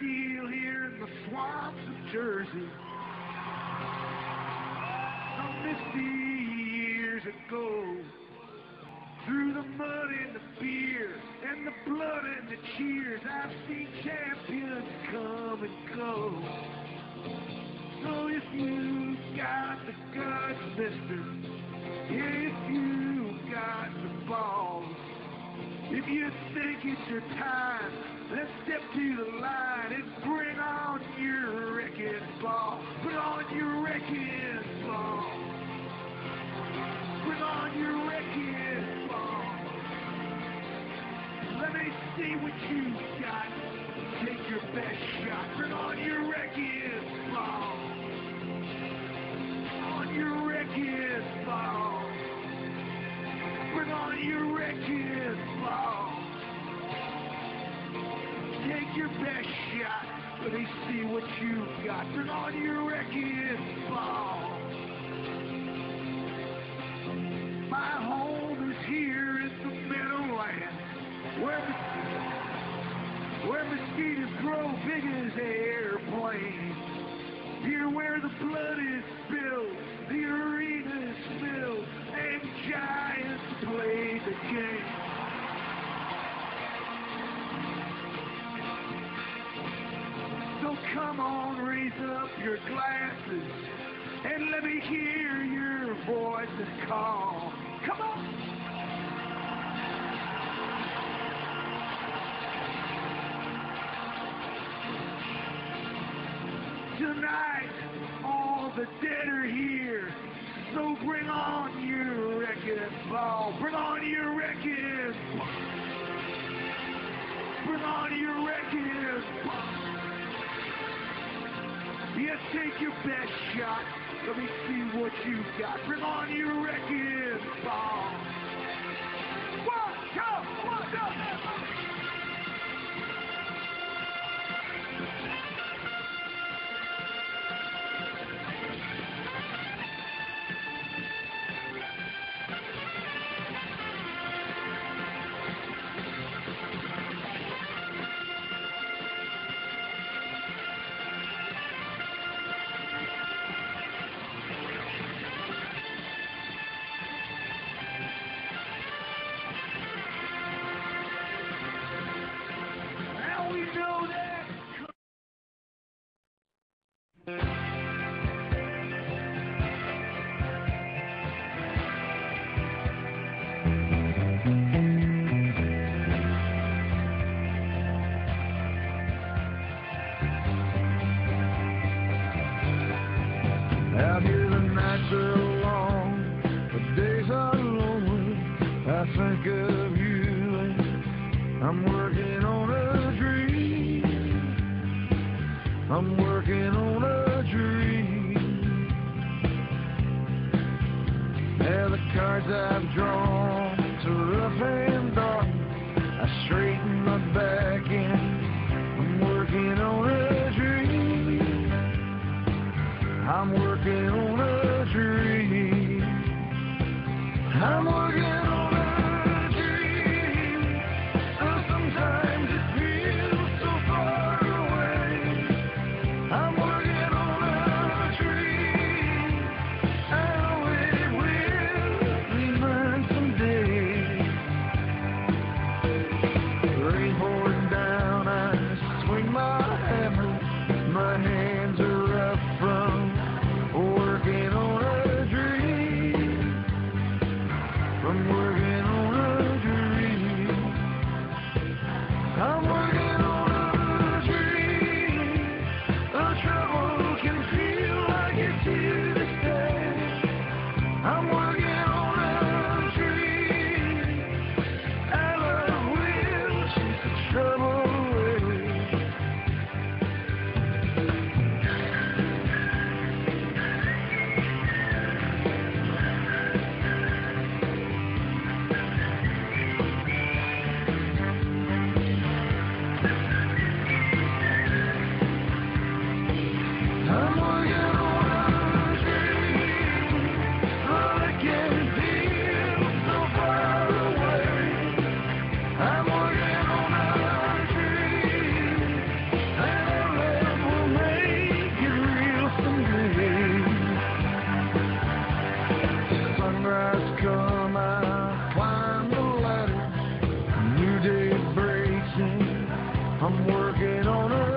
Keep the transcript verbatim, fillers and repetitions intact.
feel here in the swamps of Jersey. Some fifty years ago, through the mud and the beer, and the blood and the cheers, I've seen champions come and go. So if you got the guts, mister, if you got the balls, if you think it's your time, let's step to the line and bring on your wrecking ball. Bring on your wrecking ball. Bring on your wrecking ball. Let me see what you got. Take your best shot. Bring on your wrecking ball. Bring on your wrecking ball. Bring on your wrecking ball. Take your best shot. Let me see what you've got. Bring on your wrecking ball. My home is here in the Meadowlands, where mes where mosquitoes grow big as airplanes. Here, where the blood is spilled, the arena is filled, and giants play the game. So come on, raise up your glasses, and let me hear your voices call. Come on! Tonight, all the dead are here, so bring on your wrecking ball. Bring on your wrecking ball. Bring on your wrecking ball. Yeah, take your best shot. Let me see what you got. Bring on your wrecking ball. One, two, one, two, three. I'm working on a